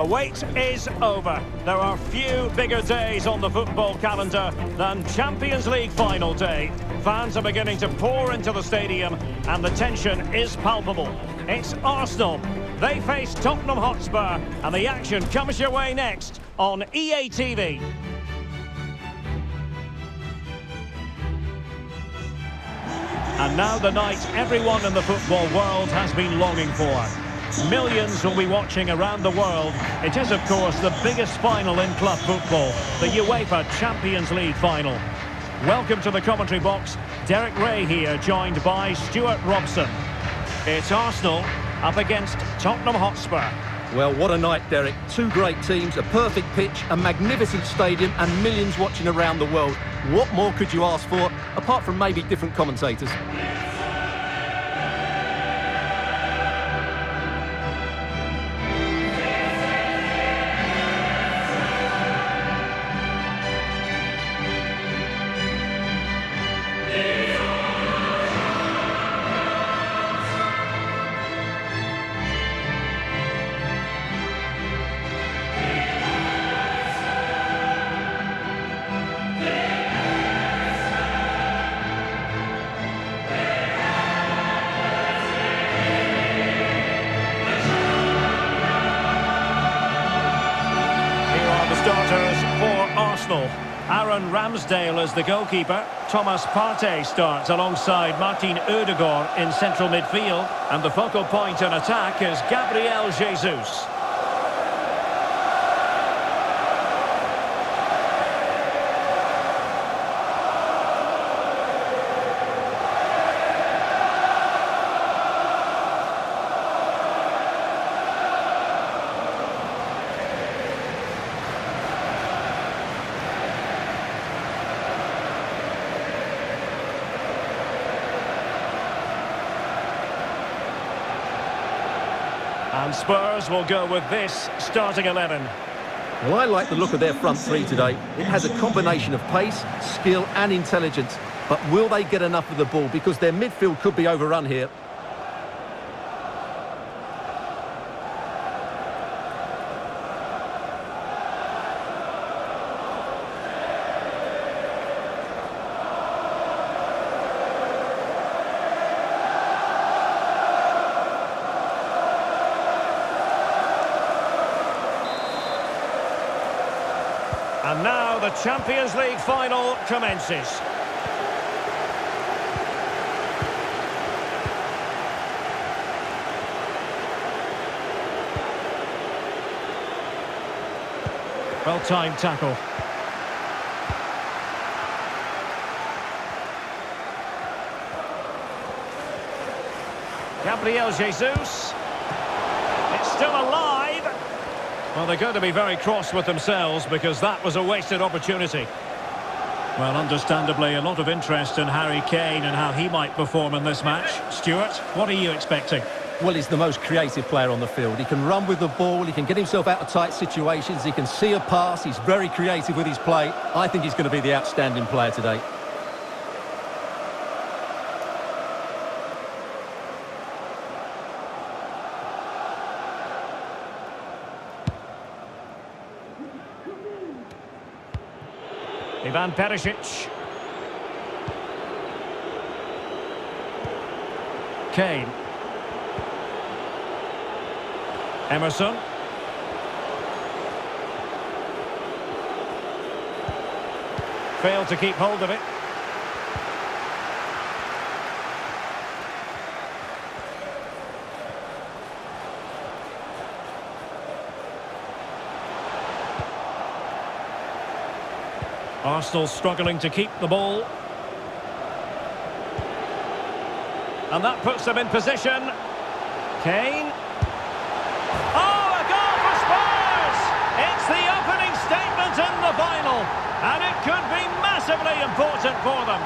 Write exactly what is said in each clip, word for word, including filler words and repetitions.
The wait is over. There are few bigger days on the football calendar than Champions League final day. Fans are beginning to pour into the stadium and the tension is palpable. It's Arsenal. They face Tottenham Hotspur and the action comes your way next on E A T V. And now the night everyone in the football world has been longing for. Millions will be watching around the world. It is, of course, the biggest final in club football, the UEFA Champions League final. Welcome to the commentary box. Derek Ray here, joined by Stuart Robson. It's Arsenal up against Tottenham Hotspur. Well, what a night, Derek. Two great teams, a perfect pitch, a magnificent stadium, and millions watching around the world. What more could you ask for, apart from maybe different commentators? Aaron Ramsdale as the goalkeeper. Thomas Partey starts alongside Martin Ødegaard in central midfield, and the focal point in attack is Gabriel Jesus. And Spurs will go with this starting eleven. Well, I like the look of their front three today. It has a combination of pace, skill and intelligence. But will they get enough of the ball? Because their midfield could be overrun here. And now the Champions League final commences. Well-timed tackle. Gabriel Jesus. It's still alive. Well, they're going to be very cross with themselves because that was a wasted opportunity. Well, understandably, a lot of interest in Harry Kane and how he might perform in this match. Stuart, what are you expecting? Well, he's the most creative player on the field. He can run with the ball, he can get himself out of tight situations, he can see a pass, he's very creative with his play. I think he's going to be the outstanding player today. Van Perisic. Kane. Emerson. Failed to keep hold of it. Arsenal struggling to keep the ball. And that puts them in position. Kane. Oh, a goal for Spurs! It's the opening statement in the final. And it could be massively important for them.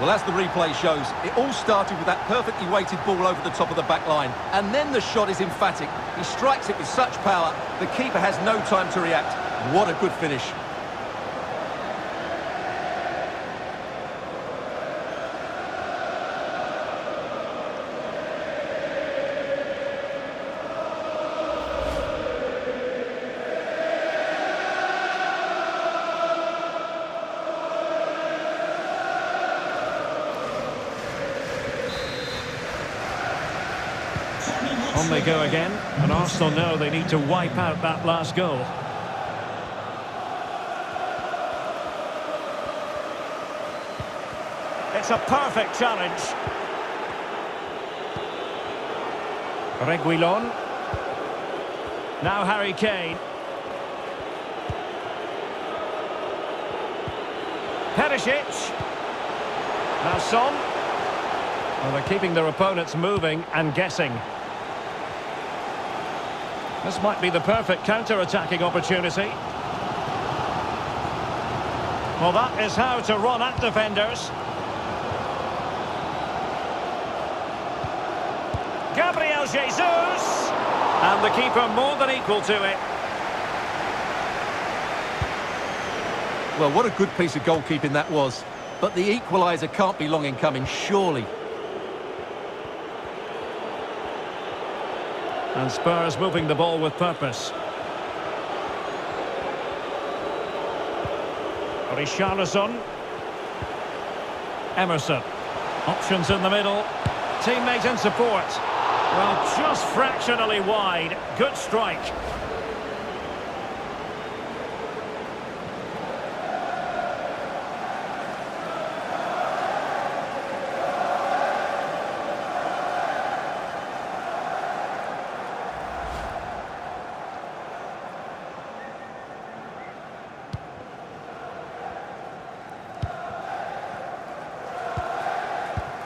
Well, as the replay shows, it all started with that perfectly weighted ball over the top of the back line. And then the shot is emphatic. He strikes it with such power, the keeper has no time to react. What a good finish. On they go again, and Arsenal know they need to wipe out that last goal. It's a perfect challenge. Reguilon. Now Harry Kane. Perisic. Now Son. Well, they're keeping their opponents moving and guessing. This might be the perfect counter-attacking opportunity. Well, that is how to run at defenders. Gabriel Jesus! And the keeper more than equal to it. Well, what a good piece of goalkeeping that was. But the equaliser can't be long in coming, surely. And Spurs moving the ball with purpose. Richarlison. Emerson. Options in the middle. Teammates in support. Well, just fractionally wide. Good strike.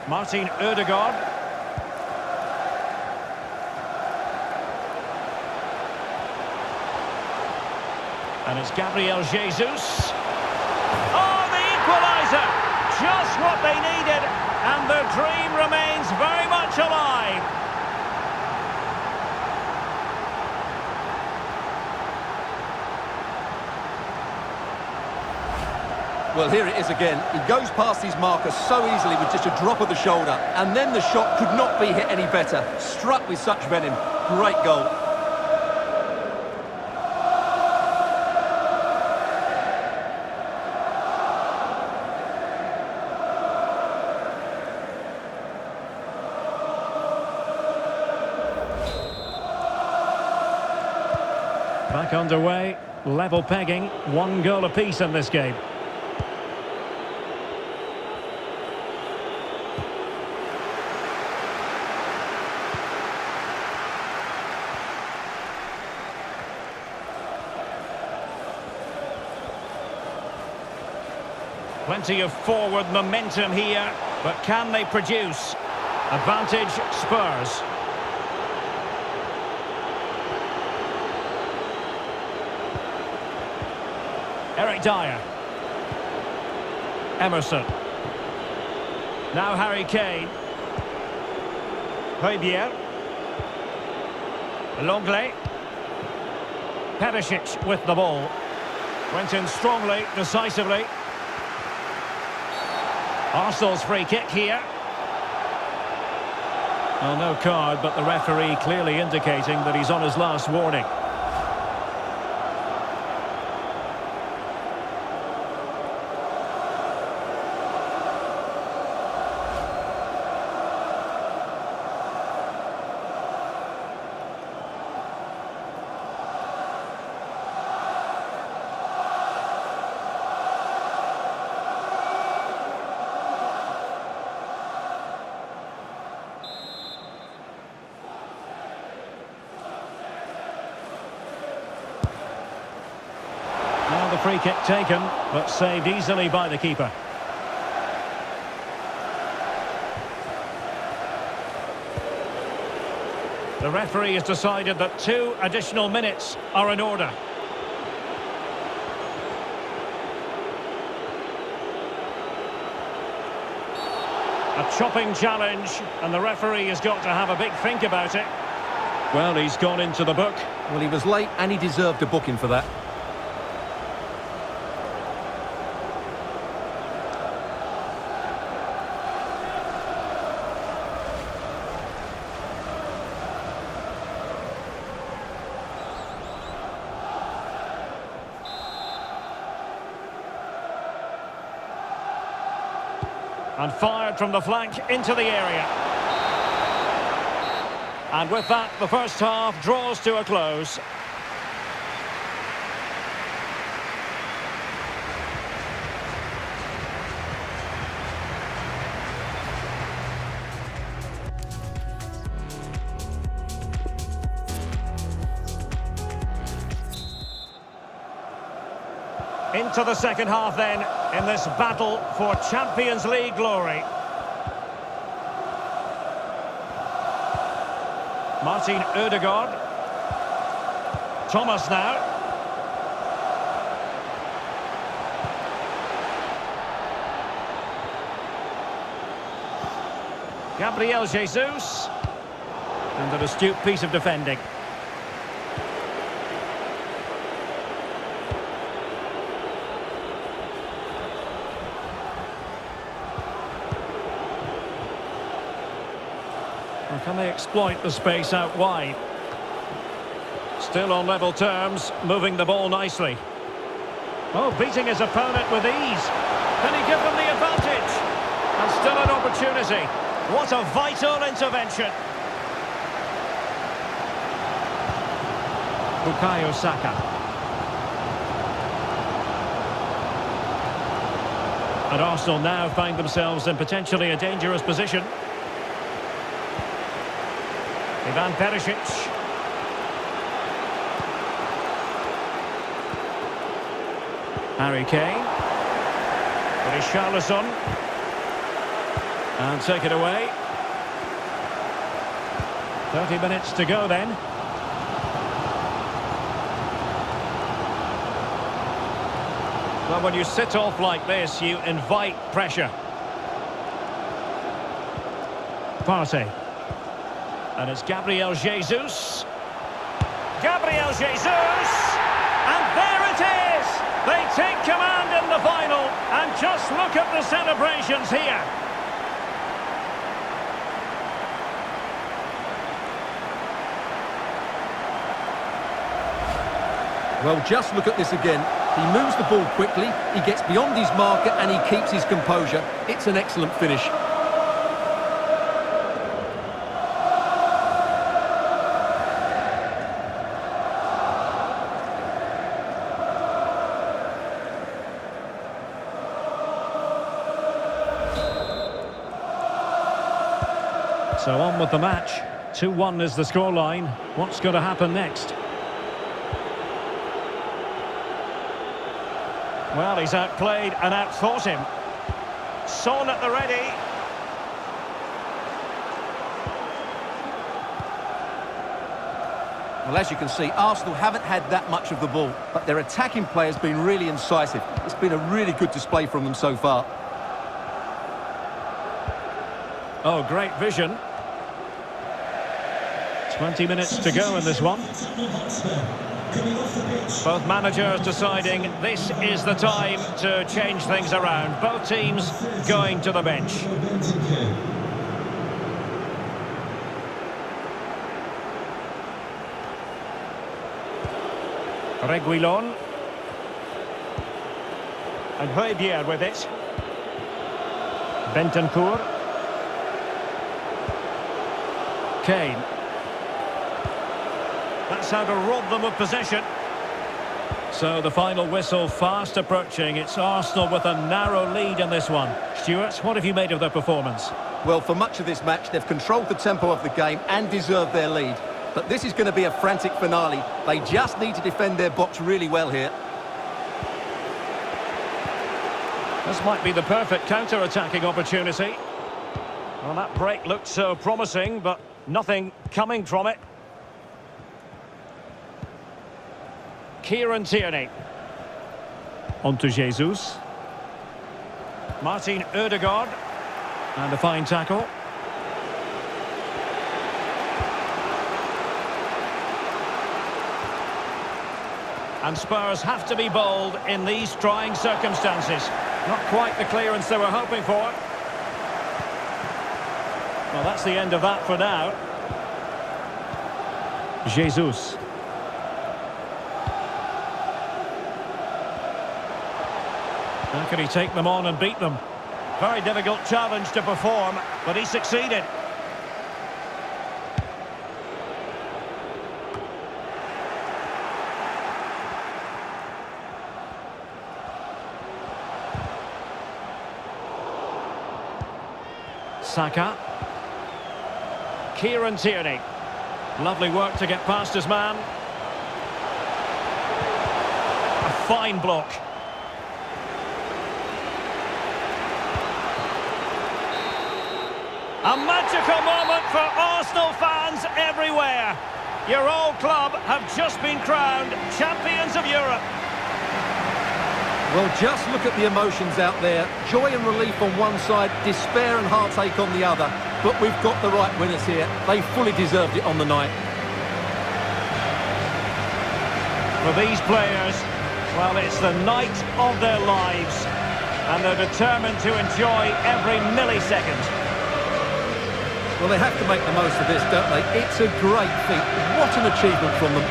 Martin Ødegaard. And it's Gabriel Jesus. Oh, the equaliser! Just what they needed, and the dream remains very much alive. Well, here it is again. He goes past his marker so easily with just a drop of the shoulder. And then the shot could not be hit any better. Struck with such venom. Great goal. Back underway. Level pegging. One goal apiece in this game. Plenty of forward momentum here, but can they produce? Advantage Spurs. Eric Dyer. Emerson. Now Harry Kane. Rebier. Longley. Perisic with the ball. Went in strongly, decisively. Arsenal's free kick here. Well, no card, but the referee clearly indicating that he's on his last warning. Free kick taken, but saved easily by the keeper. The referee has decided that two additional minutes are in order. A chopping challenge, and the referee has got to have a big think about it. Well, he's gone into the book. Well, he was late, and he deserved a booking for that. And fired from the flank into the area. And with that, the first half draws to a close. Into the second half then, in this battle for Champions League glory. Martin Ødegaard. Thomas now. Gabriel Jesus. And an astute piece of defending. Can they exploit the space out wide? Still on level terms, moving the ball nicely. Oh, beating his opponent with ease. Can he give them the advantage? And still an opportunity. What a vital intervention. Bukayo Saka. And Arsenal now find themselves in potentially a dangerous position. Van Perisic. Harry Kane. Richarlison. And take it away. thirty minutes to go then. Well, when you sit off like this, you invite pressure. Partey. And it's Gabriel Jesus. Gabriel Jesus! And there it is! They take command in the final. And just look at the celebrations here. Well, just look at this again. He moves the ball quickly, he gets beyond his marker, and he keeps his composure. It's an excellent finish. So on with the match. two one is the scoreline. What's going to happen next? Well, he's outplayed and outfought him. Son at the ready. Well, as you can see, Arsenal haven't had that much of the ball, but their attacking play has been really incisive. It's been a really good display from them so far. Oh, great vision. twenty minutes to go in this one. Both managers deciding this is the time to change things around. Both teams going to the bench. Reguilon. And Rebier with it. Bentancourt. Kane. That's how to rob them of possession. So the final whistle fast approaching. It's Arsenal with a narrow lead in this one. Stuart, what have you made of their performance? Well, for much of this match, they've controlled the tempo of the game and deserved their lead. But this is going to be a frantic finale. They just need to defend their box really well here. This might be the perfect counter-attacking opportunity. Well, that break looked so promising, but nothing coming from it. Kieran Tierney. Onto Jesus. Martin Ødegaard. And a fine tackle. And Spurs have to be bold in these trying circumstances. Not quite the clearance they were hoping for. Well, that's the end of that for now. Jesus. How could he take them on and beat them? Very difficult challenge to perform, but he succeeded. Saka. Kieran Tierney. Lovely work to get past his man. A fine block. A magical moment for Arsenal fans everywhere. Your old club have just been crowned champions of Europe. Well, just look at the emotions out there. Joy and relief on one side, despair and heartache on the other. But we've got the right winners here. They fully deserved it on the night. For these players, well, it's the night of their lives. And they're determined to enjoy every millisecond. Well, they have to make the most of this, don't they? It's a great feat. What an achievement from them.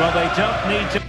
Well, they don't need to...